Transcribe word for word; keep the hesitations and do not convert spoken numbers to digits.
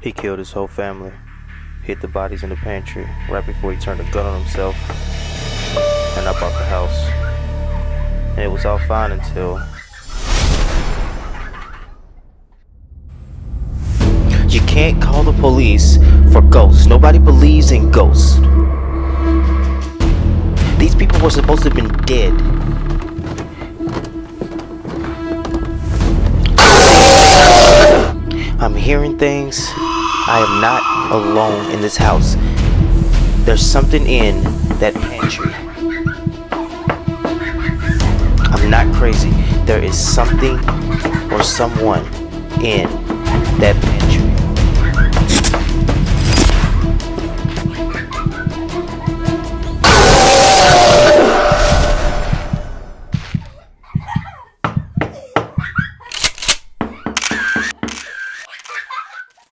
He killed his whole family, hid the bodies in the pantry right before he turned a gun on himself, and I bought the house. And it was all fine until... You can't call the police for ghosts. Nobody believes in ghosts. These people were supposed to have been dead. I'm hearing things. I am not alone in this house. There's something in that pantry. I'm not crazy. There is something or someone in that pantry.